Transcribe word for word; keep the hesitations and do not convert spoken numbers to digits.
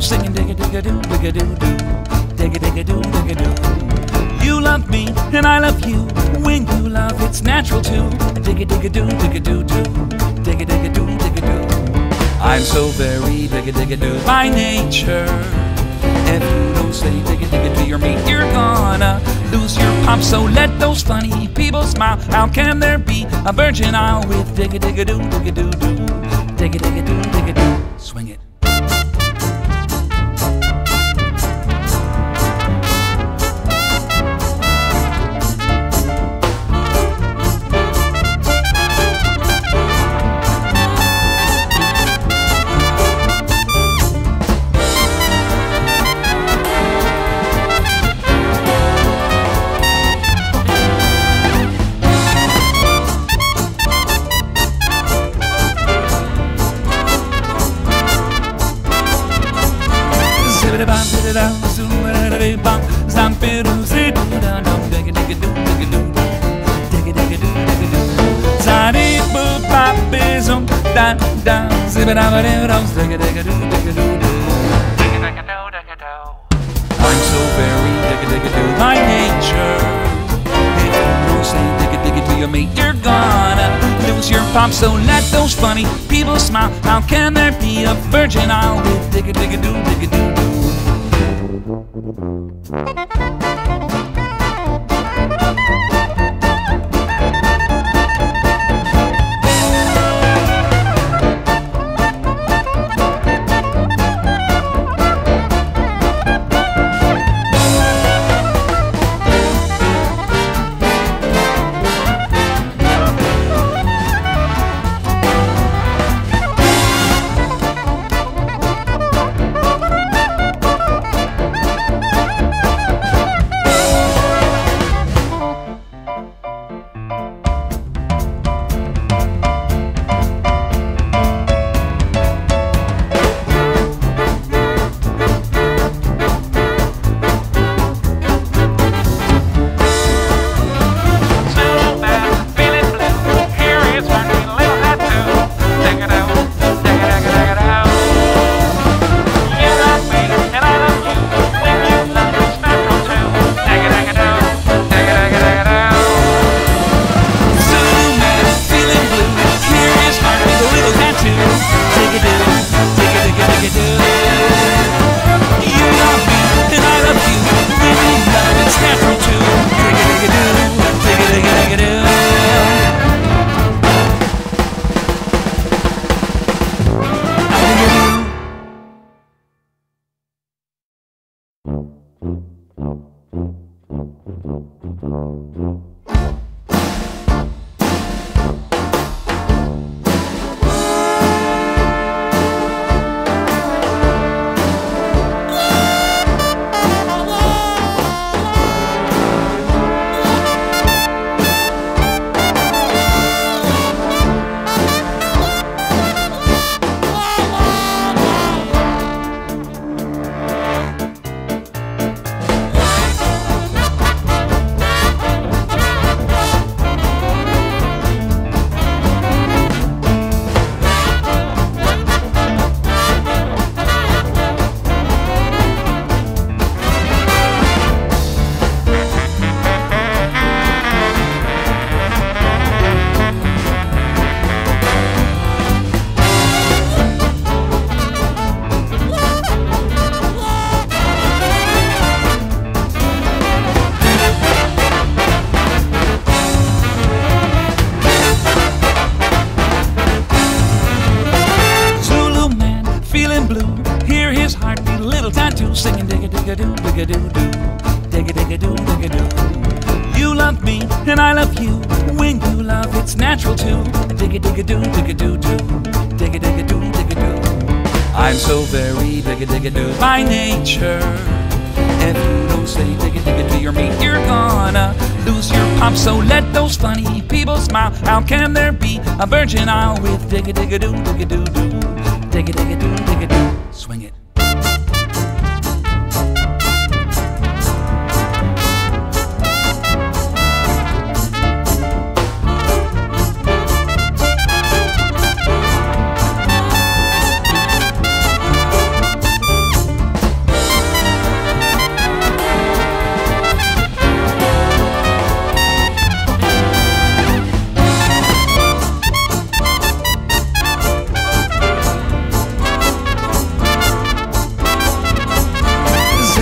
Singing digga digga doo digga doo doo, digga digga doo digga doo. You love me and I love you. When you love, it's natural too. Digga digga doo digga doo doo, digga digga doo digga doo. I'm so very digga digga doo by nature. If you don't say digga digga doo your meat, you're gonna lose your pop. So let those funny people smile. How can there be a virgin isle with digga digga doo digga doo doo, digga digga doo digga doo? Swing it. I'm so very digga-digga-doo by nature. If you don't say digga-digga-doo your mate, you're gonna lose your pop. So let those funny people smile. How can there be a virgin isle with digga-digga-doo, digga-doo-doo? singing digga digga doo digga doo doo, digga digga doo digga doo. You love me and I love you. When you love, it's natural too. Digga digga doo digga doo doo, digga digga doo digga doo. I'm so very digga digga doo by nature. If you don't say digga digga to your meat, you're gonna lose your pop. So let those funny people smile. How can there be a virgin aisle with digga digga doo digga doo doo, digga digga doo digga doo? Swing it.